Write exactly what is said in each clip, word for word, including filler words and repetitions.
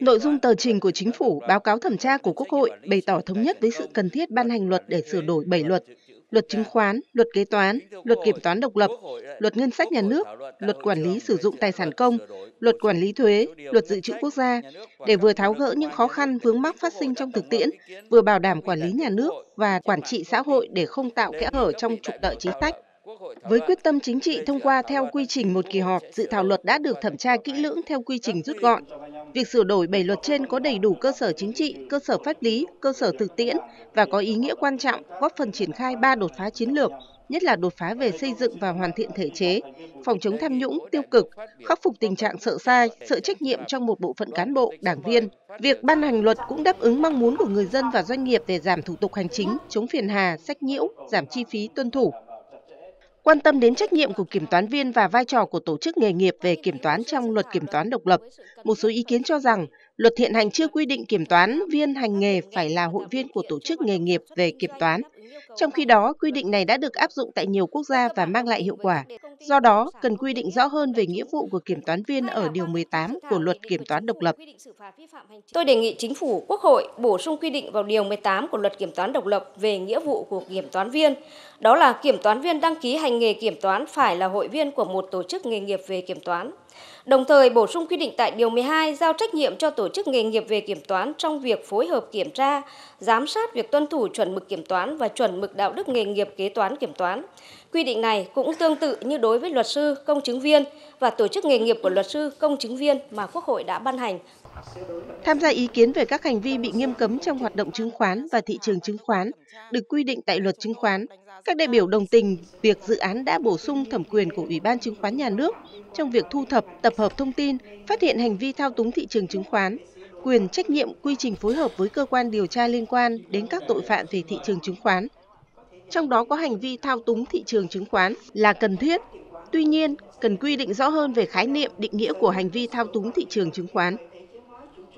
Nội dung tờ trình của Chính phủ, báo cáo thẩm tra của Quốc hội bày tỏ thống nhất với sự cần thiết ban hành luật để sửa đổi bảy luật: luật chứng khoán, luật kế toán, luật kiểm toán độc lập, luật ngân sách nhà nước, luật quản lý sử dụng tài sản công, luật quản lý thuế, luật dự trữ quốc gia, để vừa tháo gỡ những khó khăn vướng mắc phát sinh trong thực tiễn, vừa bảo đảm quản lý nhà nước và quản trị xã hội để không tạo kẽ hở trong trục lợi chính sách. Với quyết tâm chính trị thông qua theo quy trình một kỳ họp, dự thảo luật đã được thẩm tra kỹ lưỡng theo quy trình rút gọn. Việc sửa đổi bảy luật trên có đầy đủ cơ sở chính trị, cơ sở pháp lý, cơ sở thực tiễn và có ý nghĩa quan trọng, góp phần triển khai ba đột phá chiến lược, nhất là đột phá về xây dựng và hoàn thiện thể chế, phòng chống tham nhũng, tiêu cực, khắc phục tình trạng sợ sai, sợ trách nhiệm trong một bộ phận cán bộ, đảng viên. Việc ban hành luật cũng đáp ứng mong muốn của người dân và doanh nghiệp về giảm thủ tục hành chính, chống phiền hà, sách nhiễu, giảm chi phí tuân thủ. Quan tâm đến trách nhiệm của kiểm toán viên và vai trò của tổ chức nghề nghiệp về kiểm toán trong luật kiểm toán độc lập, một số ý kiến cho rằng luật hiện hành chưa quy định kiểm toán viên hành nghề phải là hội viên của tổ chức nghề nghiệp về kiểm toán. Trong khi đó, quy định này đã được áp dụng tại nhiều quốc gia và mang lại hiệu quả. Do đó, cần quy định rõ hơn về nghĩa vụ của kiểm toán viên ở Điều mười tám của Luật Kiểm toán Độc lập. Tôi đề nghị Chính phủ, Quốc hội bổ sung quy định vào Điều mười tám của Luật Kiểm toán Độc lập về nghĩa vụ của kiểm toán viên. Đó là kiểm toán viên đăng ký hành nghề kiểm toán phải là hội viên của một tổ chức nghề nghiệp về kiểm toán. Đồng thời bổ sung quy định tại Điều mười hai giao trách nhiệm cho tổ chức nghề nghiệp về kiểm toán trong việc phối hợp kiểm tra, giám sát việc tuân thủ chuẩn mực kiểm toán và chuẩn mực đạo đức nghề nghiệp kế toán kiểm toán. Quy định này cũng tương tự như đối với luật sư, công chứng viên và tổ chức nghề nghiệp của luật sư, công chứng viên mà Quốc hội đã ban hành. Tham gia ý kiến về các hành vi bị nghiêm cấm trong hoạt động chứng khoán và thị trường chứng khoán được quy định tại Luật Chứng khoán, các đại biểu đồng tình việc dự án đã bổ sung thẩm quyền của Ủy ban Chứng khoán Nhà nước trong việc thu thập, tập hợp thông tin, phát hiện hành vi thao túng thị trường chứng khoán, quyền, trách nhiệm, quy trình phối hợp với cơ quan điều tra liên quan đến các tội phạm về thị trường chứng khoán. Trong đó có hành vi thao túng thị trường chứng khoán là cần thiết. Tuy nhiên, cần quy định rõ hơn về khái niệm, định nghĩa của hành vi thao túng thị trường chứng khoán.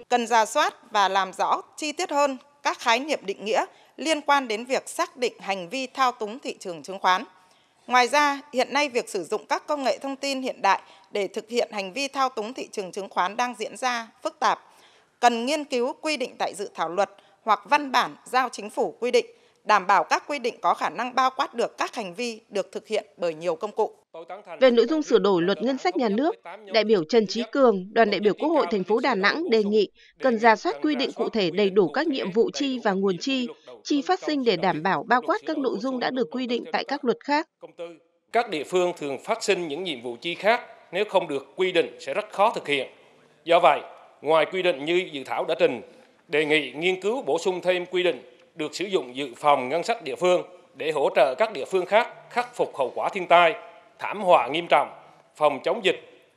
Cần rà soát và làm rõ chi tiết hơn các khái niệm định nghĩa liên quan đến việc xác định hành vi thao túng thị trường chứng khoán. Ngoài ra, hiện nay việc sử dụng các công nghệ thông tin hiện đại để thực hiện hành vi thao túng thị trường chứng khoán đang diễn ra phức tạp. Cần nghiên cứu quy định tại dự thảo luật hoặc văn bản giao Chính phủ quy định, đảm bảo các quy định có khả năng bao quát được các hành vi được thực hiện bởi nhiều công cụ. Về nội dung sửa đổi Luật Ngân sách Nhà nước, đại biểu Trần Chí Cường, đoàn đại biểu Quốc hội thành phố Đà Nẵng đề nghị cần rà soát quy định cụ thể đầy đủ các nhiệm vụ chi và nguồn chi, chi phát sinh để đảm bảo bao quát các nội dung đã được quy định tại các luật khác. Các địa phương thường phát sinh những nhiệm vụ chi khác, nếu không được quy định sẽ rất khó thực hiện. Do vậy, ngoài quy định như dự thảo đã trình, đề nghị nghiên cứu bổ sung thêm quy định được sử dụng dự phòng ngân sách địa phương để hỗ trợ các địa phương khác khắc phục hậu quả thiên tai, thảm họa nghiêm trọng, phòng chống dịch,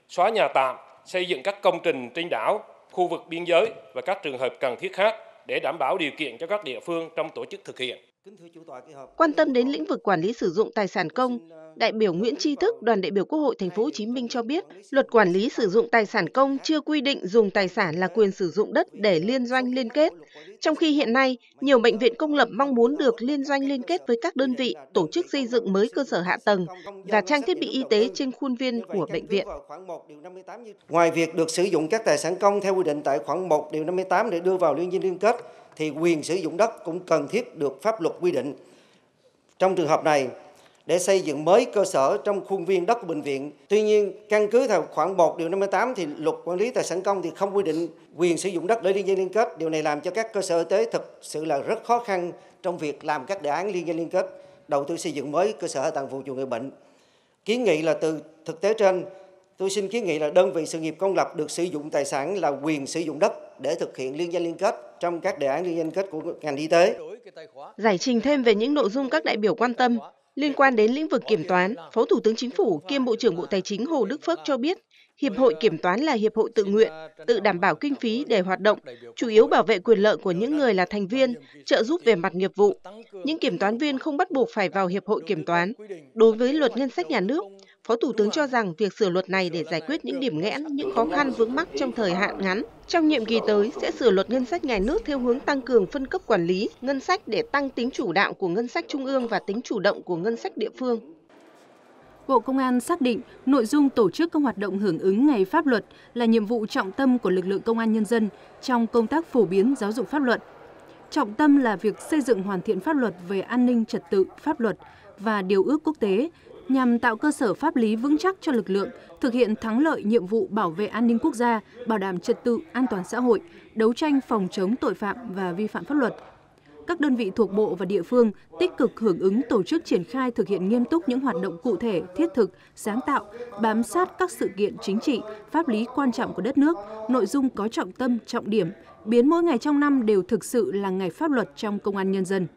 xóa nhà tạm, xây dựng các công trình trên đảo, khu vực biên giới và các trường hợp cần thiết khác để đảm bảo điều kiện cho các địa phương trong tổ chức thực hiện. Quan tâm đến lĩnh vực quản lý sử dụng tài sản công, đại biểu Nguyễn Tri Thức, đoàn đại biểu Quốc hội thành phố Hồ Chí Minh cho biết, Luật Quản lý sử dụng tài sản công chưa quy định dùng tài sản là quyền sử dụng đất để liên doanh liên kết, trong khi hiện nay nhiều bệnh viện công lập mong muốn được liên doanh liên kết với các đơn vị, tổ chức xây dựng mới cơ sở hạ tầng và trang thiết bị y tế trên khuôn viên của bệnh viện. Ngoài việc được sử dụng các tài sản công theo quy định tại khoản một điều năm mươi tám để đưa vào liên doanh liên kết, thì quyền sử dụng đất cũng cần thiết được pháp luật quy định. Trong trường hợp này, để xây dựng mới cơ sở trong khuôn viên đất của bệnh viện. Tuy nhiên, căn cứ theo khoản một điều năm mươi tám thì Luật Quản lý tài sản công thì không quy định quyền sử dụng đất để liên doanh liên kết. Điều này làm cho các cơ sở y tế thực sự là rất khó khăn trong việc làm các đề án liên doanh liên kết, đầu tư xây dựng mới cơ sở hạ tầng phục vụ người bệnh. Kiến nghị là từ thực tế trên, tôi xin kiến nghị là đơn vị sự nghiệp công lập được sử dụng tài sản là quyền sử dụng đất để thực hiện liên doanh liên kết trong các đề án liên doanh liên kết của ngành y tế. Giải trình thêm về những nội dung các đại biểu quan tâm liên quan đến lĩnh vực kiểm toán, Phó Thủ tướng Chính phủ kiêm Bộ trưởng Bộ Tài chính Hồ Đức Phước cho biết, Hiệp hội Kiểm toán là hiệp hội tự nguyện, tự đảm bảo kinh phí để hoạt động, chủ yếu bảo vệ quyền lợi của những người là thành viên, trợ giúp về mặt nghiệp vụ. Những kiểm toán viên không bắt buộc phải vào Hiệp hội Kiểm toán. Đối với Luật Ngân sách Nhà nước, Phó Thủ tướng cho rằng việc sửa luật này để giải quyết những điểm nghẽn, những khó khăn vướng mắc trong thời hạn ngắn. Trong nhiệm kỳ tới sẽ sửa Luật Ngân sách Nhà nước theo hướng tăng cường phân cấp quản lý ngân sách để tăng tính chủ đạo của ngân sách trung ương và tính chủ động của ngân sách địa phương. Bộ Công an xác định nội dung tổ chức các hoạt động hưởng ứng Ngày Pháp luật là nhiệm vụ trọng tâm của lực lượng công an nhân dân trong công tác phổ biến giáo dục pháp luật. Trọng tâm là việc xây dựng hoàn thiện pháp luật về an ninh trật tự, pháp luật và điều ước quốc tế nhằm tạo cơ sở pháp lý vững chắc cho lực lượng thực hiện thắng lợi nhiệm vụ bảo vệ an ninh quốc gia, bảo đảm trật tự, an toàn xã hội, đấu tranh phòng chống tội phạm và vi phạm pháp luật. Các đơn vị thuộc bộ và địa phương tích cực hưởng ứng tổ chức triển khai thực hiện nghiêm túc những hoạt động cụ thể, thiết thực, sáng tạo, bám sát các sự kiện chính trị, pháp lý quan trọng của đất nước, nội dung có trọng tâm, trọng điểm, biến mỗi ngày trong năm đều thực sự là ngày pháp luật trong công an nhân dân.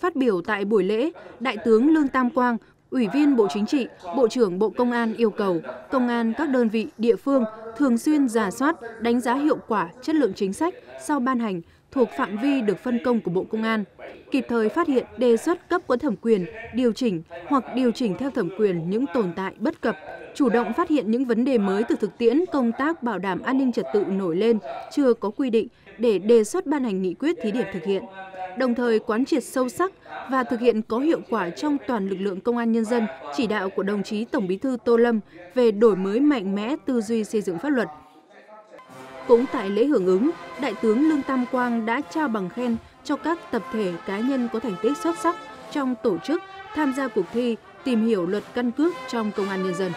Phát biểu tại buổi lễ, Đại tướng Lương Tam Quang, Ủy viên Bộ Chính trị, Bộ trưởng Bộ Công an yêu cầu công an các đơn vị, địa phương thường xuyên rà soát, đánh giá hiệu quả, chất lượng chính sách sau ban hành thuộc phạm vi được phân công của Bộ Công an, kịp thời phát hiện, đề xuất cấp có thẩm quyền, điều chỉnh hoặc điều chỉnh theo thẩm quyền những tồn tại bất cập, chủ động phát hiện những vấn đề mới từ thực tiễn công tác bảo đảm an ninh trật tự nổi lên, chưa có quy định để đề xuất ban hành nghị quyết thí điểm thực hiện, đồng thời quán triệt sâu sắc và thực hiện có hiệu quả trong toàn lực lượng công an nhân dân chỉ đạo của đồng chí Tổng Bí thư Tô Lâm về đổi mới mạnh mẽ tư duy xây dựng pháp luật. Cũng tại lễ hưởng ứng, Đại tướng Lương Tam Quang đã trao bằng khen cho các tập thể cá nhân có thành tích xuất sắc trong tổ chức, tham gia cuộc thi, tìm hiểu luật căn cước trong công an nhân dân.